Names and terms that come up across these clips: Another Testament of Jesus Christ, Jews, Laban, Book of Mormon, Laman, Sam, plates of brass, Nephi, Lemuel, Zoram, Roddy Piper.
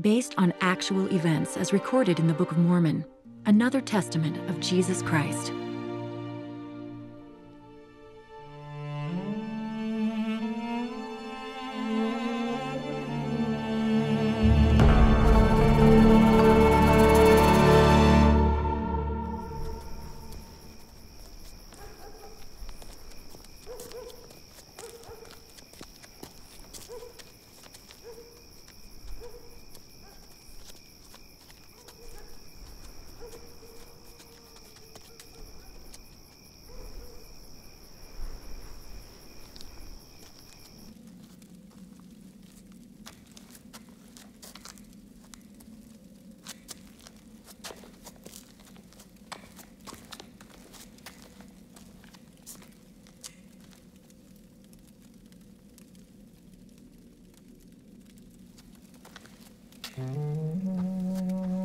based on actual events as recorded in the Book of Mormon, another testament of Jesus Christ.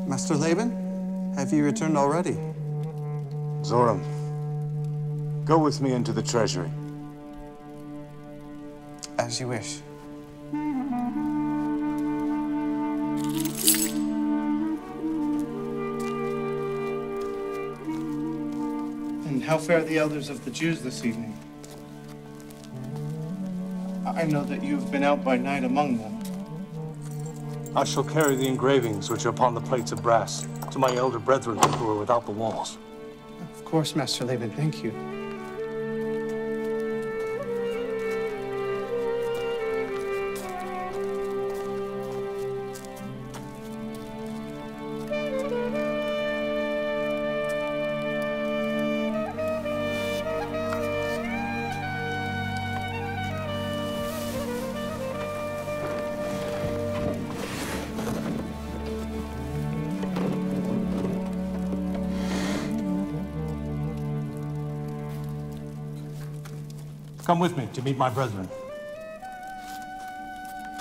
Master Laban, have you returned already? Zoram, go with me into the treasury. As you wish. And how fare the elders of the Jews this evening? I know that you have been out by night among them. I shall carry the engravings which are upon the plates of brass to my elder brethren who are without the walls. Of course, Master Laban, thank you. Come with me to meet my brethren.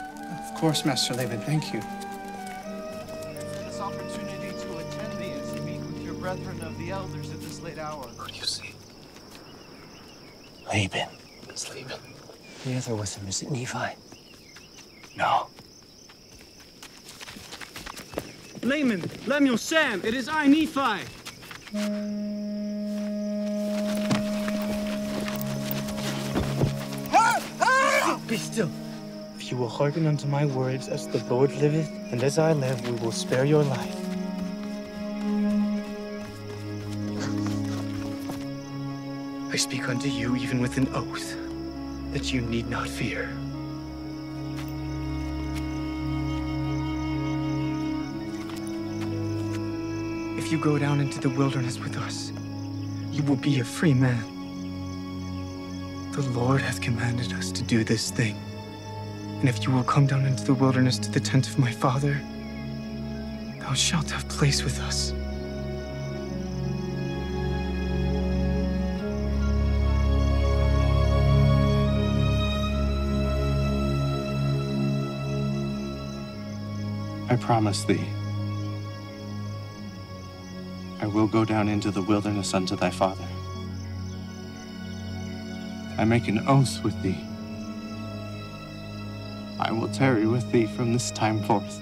Of course, Master Laban, thank you. This opportunity to attend thee as you meet with your brethren of the elders at this late hour. You see, Laban. It's Laban. The other with him, is it Nephi? No. Laman, Lemuel, Sam, it is I, Nephi. Be still. If you will hearken unto my words, as the Lord liveth, and as I live, we will spare your life. I speak unto you even with an oath, that you need not fear. If you go down into the wilderness with us, you will be a free man. The Lord hath commanded us to do this thing. And if you will come down into the wilderness to the tent of my father, thou shalt have place with us. I promise thee, I will go down into the wilderness unto thy father. I make an oath with thee. I will tarry with thee from this time forth.